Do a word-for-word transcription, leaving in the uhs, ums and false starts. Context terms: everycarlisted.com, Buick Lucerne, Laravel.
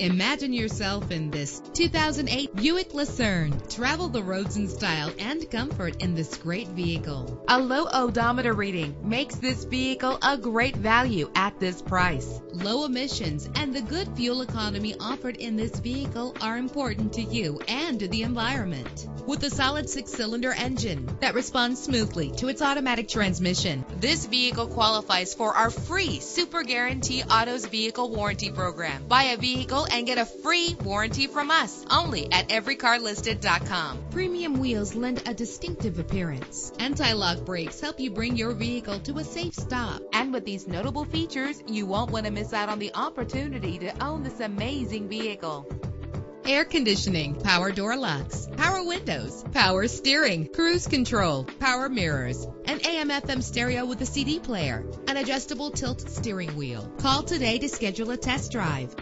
Imagine yourself in this two thousand eight Buick Lucerne. Travel the roads in style and comfort in this great vehicle. A low odometer reading makes this vehicle a great value at this price. Low emissions and the good fuel economy offered in this vehicle are important to you and the environment. With a solid six-cylinder engine that responds smoothly to its automatic transmission, this vehicle qualifies for our free Super Guarantee Autos Vehicle Warranty Program. Buy a vehicle and get a free warranty from us, only at every car listed dot com. Premium wheels lend a distinctive appearance. Anti-lock brakes help you bring your vehicle to a safe stop. And with these notable features, you won't want to miss out on the opportunity to own this amazing vehicle. Air conditioning, power door locks, power windows, power steering, cruise control, power mirrors, an A M F M stereo with a C D player, an adjustable tilt steering wheel. Call today to schedule a test drive.